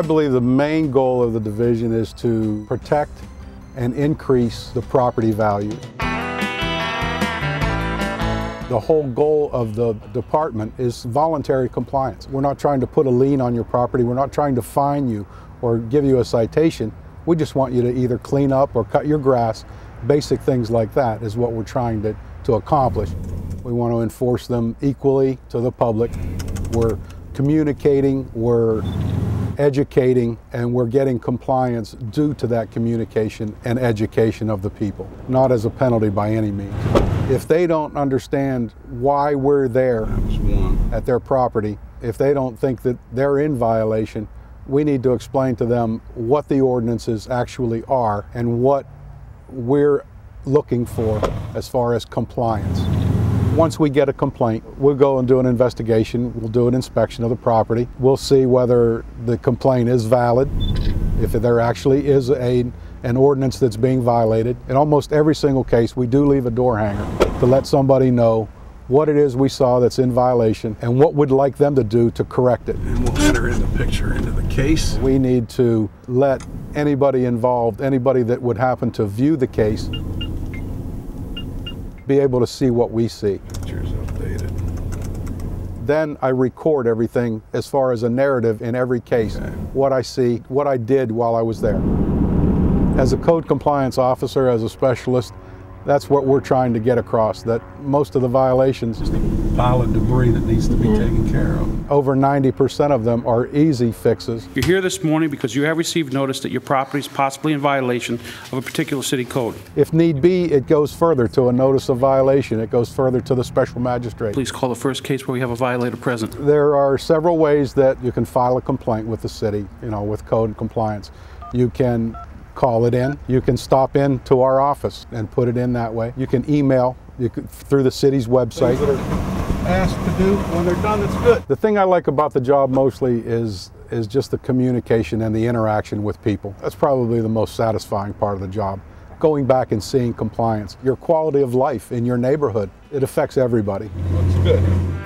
I believe the main goal of the division is to protect and increase the property value. The whole goal of the department is voluntary compliance. We're not trying to put a lien on your property. We're not trying to fine you or give you a citation. We just want you to either clean up or cut your grass. Basic things like that is what we're trying to accomplish. We want to enforce them equally to the public. We're communicating, we're educating, and we're getting compliance due to that communication and education of the people, not as a penalty by any means. If they don't understand why we're there at their property, if they don't think that they're in violation, we need to explain to them what the ordinances actually are and what we're looking for as far as compliance. Once we get a complaint, we'll go and do an investigation, we'll do an inspection of the property. We'll see whether the complaint is valid, if there actually is an ordinance that's being violated. In almost every single case, we do leave a door hanger to let somebody know what it is we saw that's in violation and what we'd like them to do to correct it. And we'll enter in the picture into the case. We need to let anybody involved, anybody that would happen to view the case, be able to see what we see. Pictures updated. Then I record everything as far as a narrative in every case, okay. What I see, what I did while I was there. As a code compliance officer, as a specialist, that's what we're trying to get across, that most of the violations. It's a pile of debris that needs to be taken care of. Over 90% of them are easy fixes. You're here this morning because you have received notice that your property is possibly in violation of a particular city code. If need be, it goes further to a notice of violation. It goes further to the special magistrate. Please call the first case where we have a violator present. There are several ways that you can file a complaint with the city, with code compliance. You can call it in. You can stop in to our office and put it in that way. You can email through the city's website. Things that are asked to do, when they're done, it's good. The thing I like about the job mostly is just the communication and the interaction with people. That's probably the most satisfying part of the job. Going back and seeing compliance, your quality of life in your neighborhood, it affects everybody. That's good.